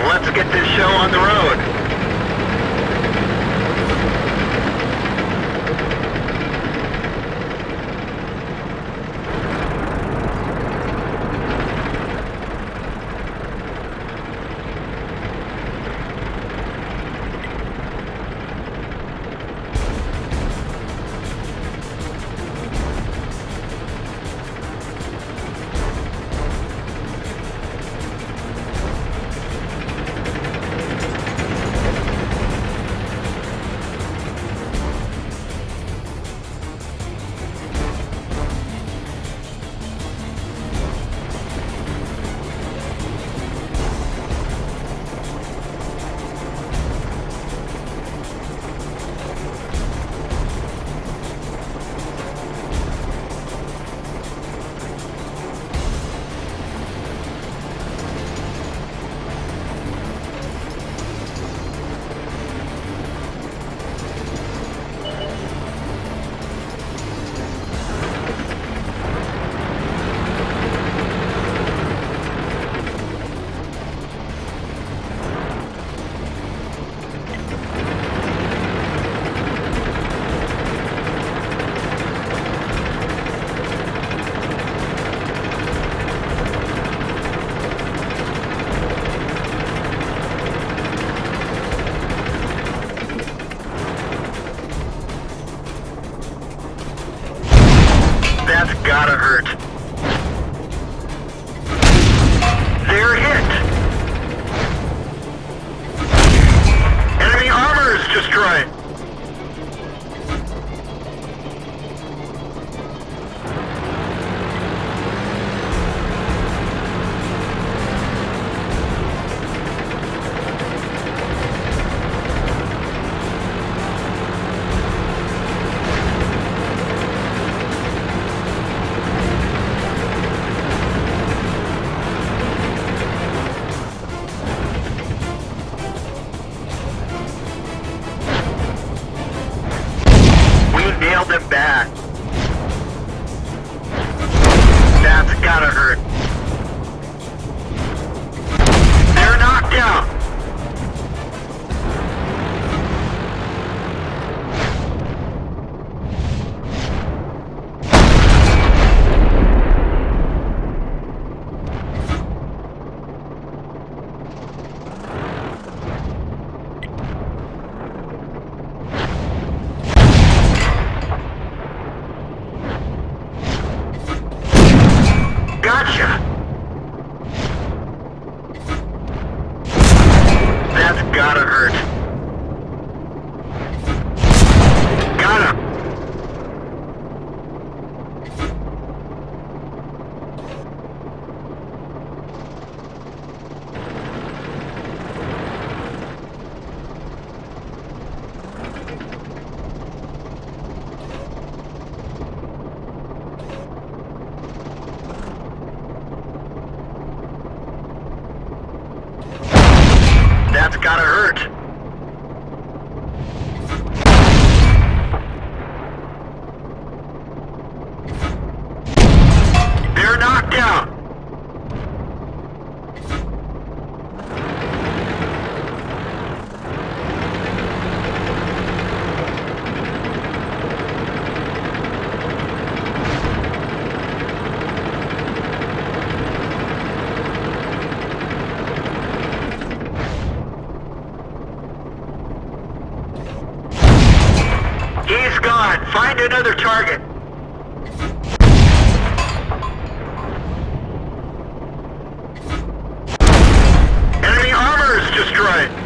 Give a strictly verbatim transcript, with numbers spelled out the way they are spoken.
Let's get this show on the road. Find another target. Enemy armor is destroyed.